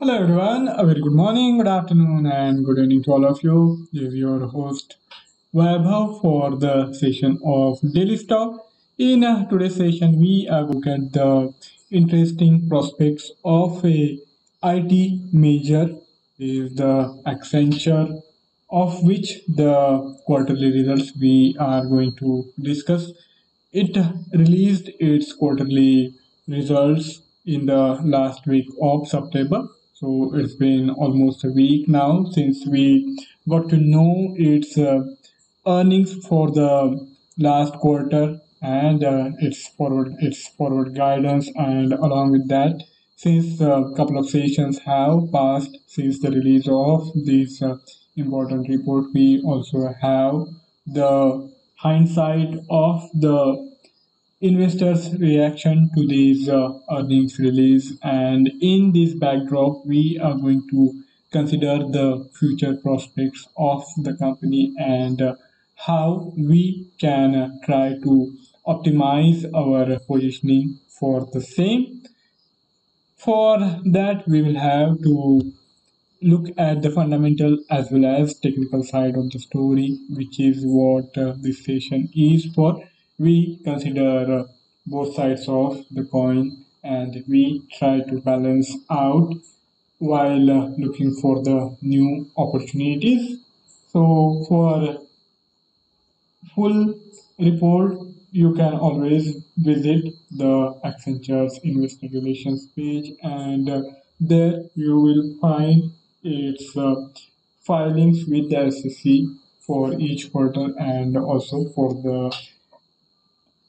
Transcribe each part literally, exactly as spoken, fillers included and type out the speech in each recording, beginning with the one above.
Hello everyone, a very good morning, good afternoon and good evening to all of you. This is your host Vaibhav for the session of Daily Stock. In today's session, we are going to look at the interesting prospects of a I T major, is the Accenture, of which the quarterly results we are going to discuss. It released its quarterly results in the last week of September. So it's been almost a week now since we got to know its uh, earnings for the last quarter and uh, its forward its forward guidance, and along with that, since a uh, couple of sessions have passed since the release of this uh, important report, we also have the hindsight of the investors' reaction to these uh, earnings release, and in this backdrop we are going to consider the future prospects of the company and uh, how we can uh, try to optimize our positioning for the same. For that, we will have to look at the fundamental as well as technical side of the story, which is what uh, this session is for. We consider both sides of the coin and we try to balance out while looking for the new opportunities. So for full report, you can always visit the Accenture's investor relations page, and there you will find its filings with the S E C for each quarter and also for the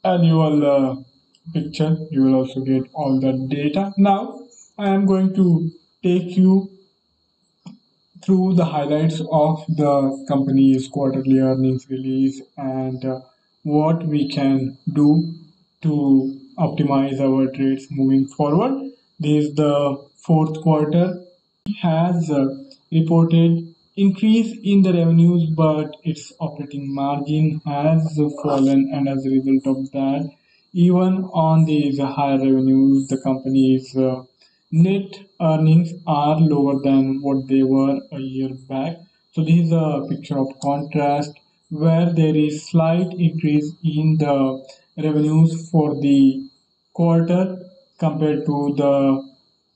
annual uh, picture. You will also get all the data. Now I am going to take you through the highlights of the company's quarterly earnings release and uh, what we can do to optimize our trades moving forward. This is the fourth quarter. It has uh, reported increase in the revenues, but its operating margin has fallen, and as a result of that, even on these higher revenues, the company's uh, net earnings are lower than what they were a year back. So this is a picture of contrast, where there is slight increase in the revenues for the quarter compared to the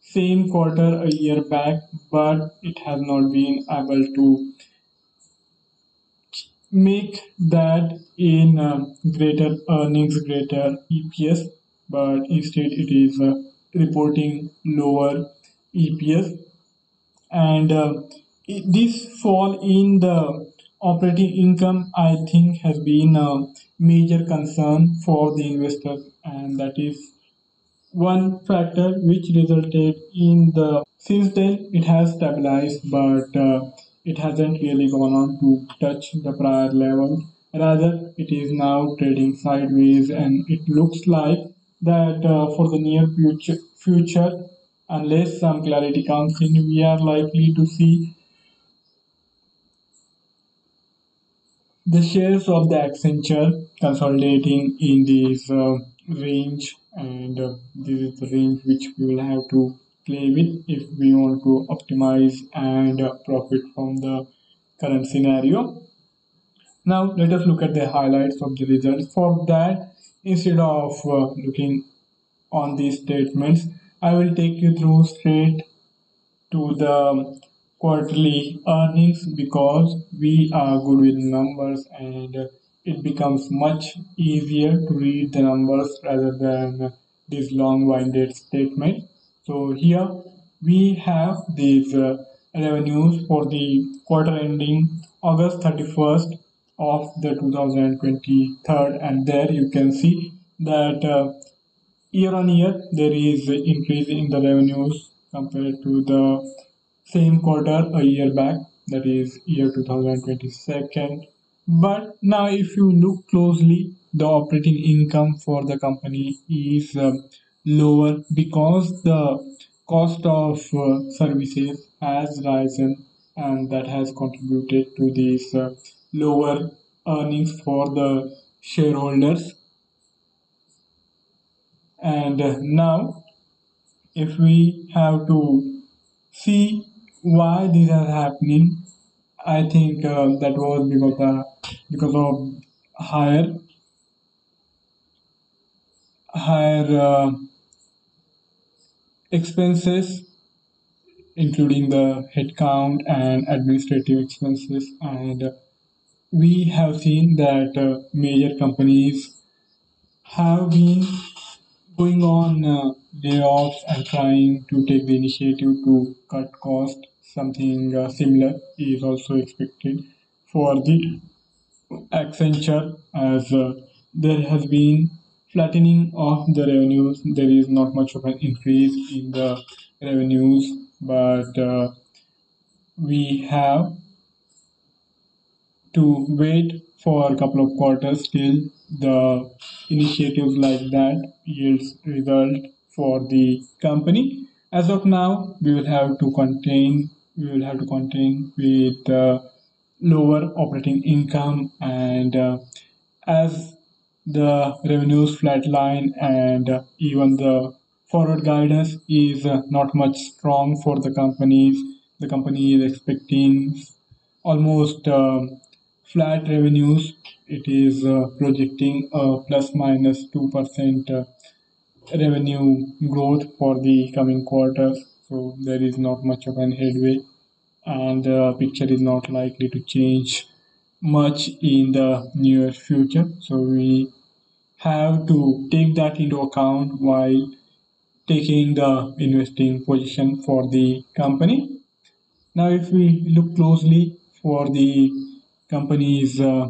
same quarter a year back, but it has not been able to make that in uh, greater earnings, greater E P S, but instead it is uh, reporting lower E P S. And uh, it, this fall in the operating income, I think, has been a major concern for the investors, and that is one factor which resulted in the, since then it has stabilized, but uh, it hasn't really gone on to touch the prior level. Rather, it is now trading sideways, and it looks like that uh, for the near future, future, unless some clarity comes in, we are likely to see the shares of the Accenture consolidating in these uh, range, and uh, this is the range which we will have to play with if we want to optimize and uh, profit from the current scenario. Now let us look at the highlights of the results. For that, instead of uh, looking on these statements, I will take you through straight to the quarterly earnings, because we are good with numbers and uh, it becomes much easier to read the numbers rather than this long-winded statement. So here we have these uh, revenues for the quarter ending August thirty-first of the two thousand twenty-three, and there you can see that uh, year on year there is an increase in the revenues compared to the same quarter a year back, that is year two thousand twenty-two. But now if you look closely, the operating income for the company is uh, lower because the cost of uh, services has risen, and that has contributed to these uh, lower earnings for the shareholders. And uh, now if we have to See why these are happening. I think uh, that was because uh, because of higher higher uh, expenses, including the headcount and administrative expenses. And uh, we have seen that uh, major companies have been going on uh, layoffs and trying to take the initiative to cut costs. Something uh, similar is also expected for the Accenture, as uh, there has been flattening of the revenues. There is not much of an increase in the revenues, but uh, we have to wait for a couple of quarters till the initiatives like that yields result for the company. As of now, we will have to contain we will have to contain with uh, lower operating income, and uh, as the revenues flatline, and uh, even the forward guidance is uh, not much strong for the companies. The company is expecting almost uh, flat revenues. It is uh, projecting a plus minus two percent uh, revenue growth for the coming quarters. So there is not much of an headway, and the uh, picture is not likely to change much in the near future. So we have to take that into account while taking the investing position for the company. Now, if we look closely for the company's uh,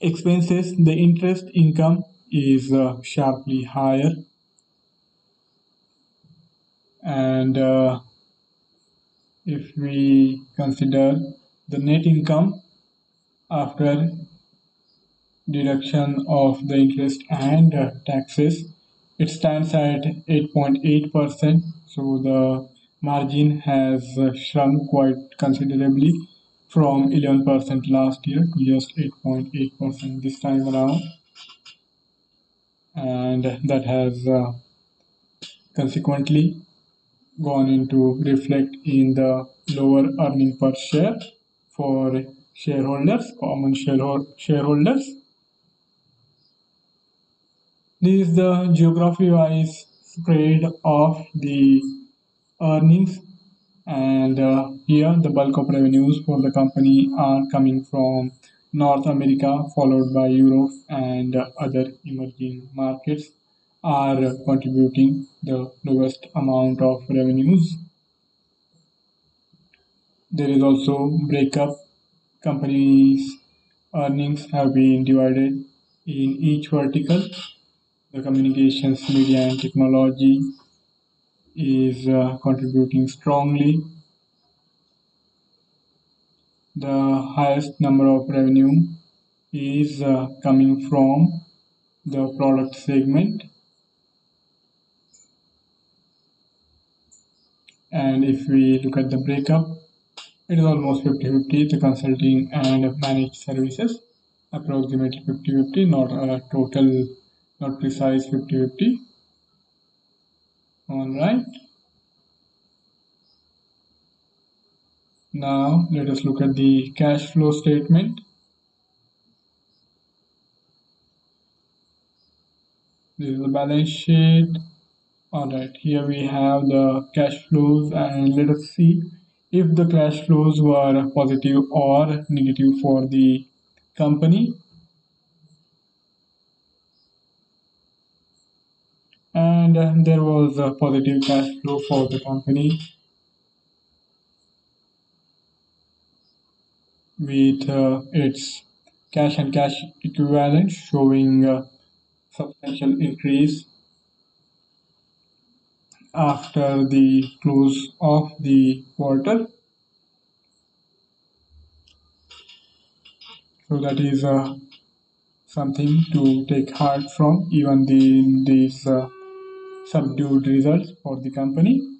expenses, the interest income is uh, sharply higher, and uh, if we consider the net income after deduction of the interest and uh, taxes, it stands at eight point eight percent. So the margin has uh, shrunk quite considerably from eleven percent last year to just eight point eight percent this time around, and that has uh, consequently gone into reflect in the lower earning per share for shareholders, common shareholders. This is the geography-wise spread of the earnings, and uh, here the bulk of revenues for the company are coming from North America, followed by Europe, and uh, other emerging markets are uh, contributing the lowest amount of revenues. There is also breakup. Companies' earnings have been divided in each vertical. The communications, media, and technology is uh, contributing strongly. The highest number of revenue is uh, coming from the product segment. And if we look at the breakup, it is almost fifty fifty, the consulting and managed services, approximately fifty fifty, not a total, not precise fifty fifty. All right. Now let us look at the cash flow statement. This is the balance sheet. All right, here we have the cash flows, and let us see if the cash flows were positive or negative for the company. And uh, there was a positive cash flow for the company with uh, its cash and cash equivalent showing a substantial increase after the close of the quarter. So that is uh, something to take heart from, even in these uh, subdued results for the company.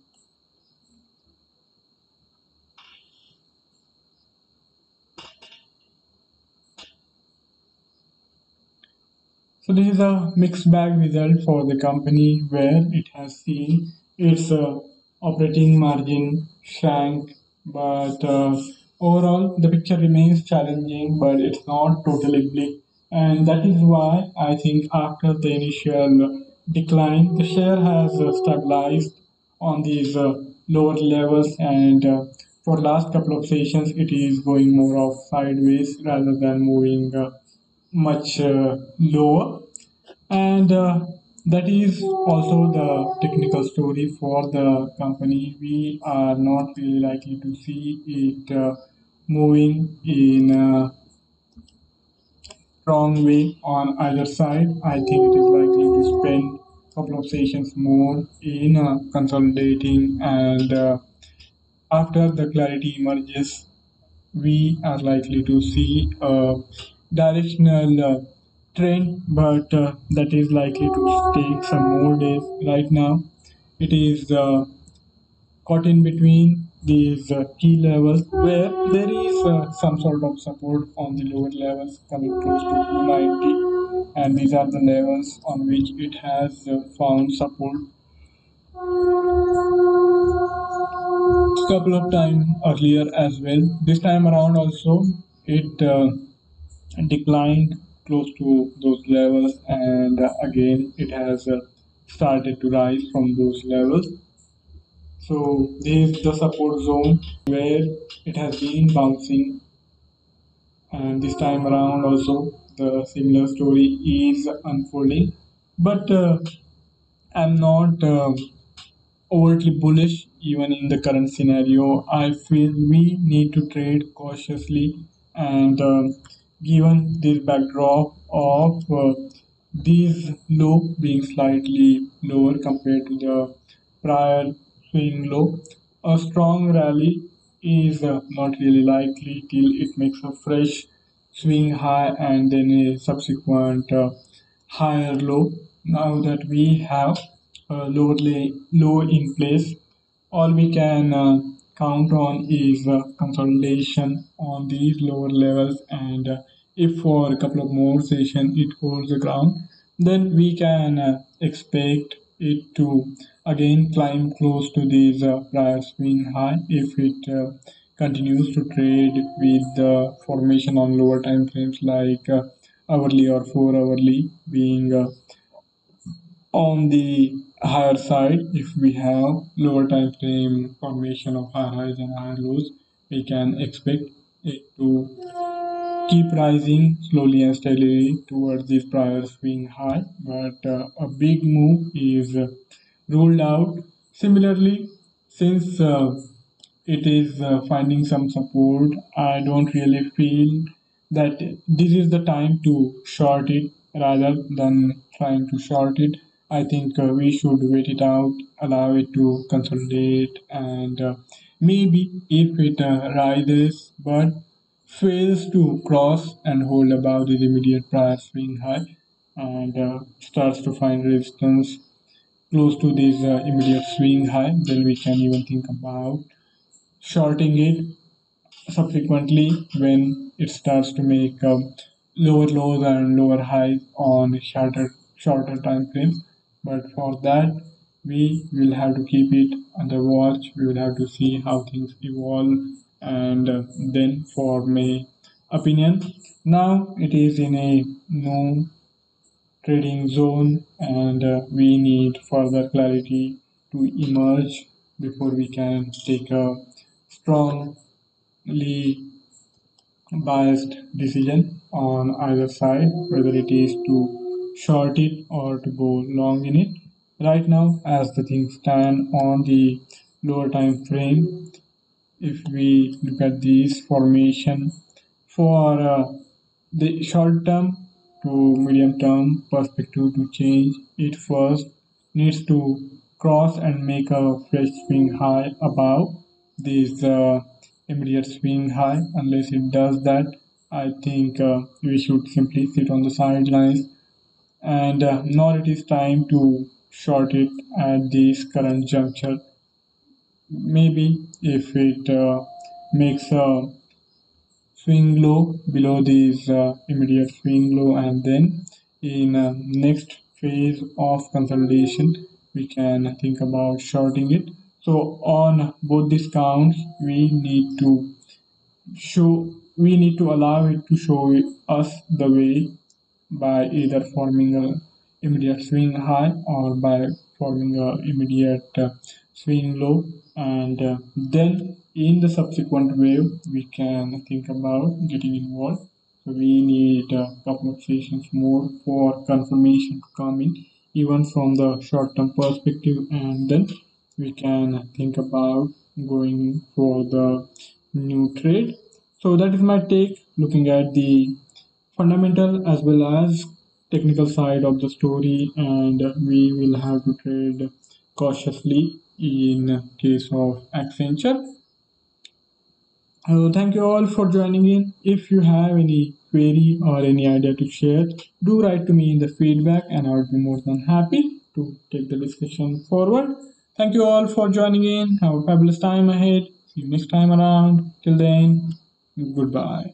So this is a mixed bag result for the company, where it has seen its uh, operating margin shrank, but uh, overall the picture remains challenging, but it's not totally bleak. And that is why I think after the initial decline, the share has uh, stabilized on these uh, lower levels, and uh, for last couple of sessions it is going more of sideways rather than moving uh, much uh, lower. And uh, that is also the technical story for the company. We are not really likely to see it uh, moving in a strong way on either side. I think it is likely to spend a couple of sessions more in uh, consolidating, and uh, after the clarity emerges, we are likely to see a directional uh, trend, but uh, that is likely to take some more days. Right now it is uh, caught in between these uh, key levels where there is uh, some sort of support on the lower levels coming close to two ninety, and these are the levels on which it has uh, found support a couple of times earlier as well. This time around also it uh, declined close to those levels, and uh, again it has uh, started to rise from those levels. So this is the support zone where it has been bouncing, and this time around also the similar story is unfolding. But uh, I'm not uh, overtly bullish even in the current scenario. I feel we need to trade cautiously, and uh, given this backdrop of uh, these low being slightly lower compared to the prior swing low, a strong rally is uh, not really likely till it makes a fresh swing high and then a subsequent uh, higher low. Now that we have a lower lay, low in place, all we can uh, count on is uh, consolidation on these lower levels, and uh, if for a couple of more sessions it holds the ground, then we can uh, expect it to again climb close to these uh, prior swing high if it uh, continues to trade with the uh, formation on lower time frames like uh, hourly or four hourly being uh, on the higher side. If we have lower time frame formation of higher highs and higher lows, we can expect it to keep rising slowly and steadily towards this prior swing high, but uh, a big move is uh, ruled out. Similarly, since uh, it is uh, finding some support, I don't really feel that this is the time to short it rather than trying to short it. I think uh, we should wait it out, allow it to consolidate, and uh, maybe if it uh, rises but fails to cross and hold above this immediate prior swing high, and uh, starts to find resistance close to this uh, immediate swing high, then we can even think about shorting it subsequently when it starts to make um, lower lows and lower highs on shorter, shorter time frames. But for that, we will have to keep it under watch. We will have to see how things evolve, and uh, then for my opinion, now it is in a no trading zone, and uh, we need further clarity to emerge before we can take a strongly biased decision on either side, whether it is to short it or to go long in it. Right now, as the things stand on the lower time frame, if we look at these formation for uh, the short term to medium term perspective to change, it first needs to cross and make a fresh swing high above this uh, immediate swing high. Unless it does that, I think uh, we should simply sit on the sidelines, and uh, now it is time to short it at this current juncture. Maybe if it uh, makes a swing low below this uh, immediate swing low, and then in uh, next phase of consolidation we can think about shorting it. So on both these counts, we need to show, we need to allow it to show us the way by either forming a immediate swing high or by forming a immediate uh, swing low, and uh, then in the subsequent wave we can think about getting involved. So we need a couple of sessions more for confirmation to come in, even from the short-term perspective, and then we can think about going for the new trade. So that is my take looking at the fundamental as well as technical side of the story, and we will have to trade cautiously in case of Accenture. So thank you all for joining in. If you have any query or any idea to share, do write to me in the feedback and I would be more than happy to take the discussion forward. Thank you all for joining in. Have a fabulous time ahead. See you next time around. Till then, goodbye.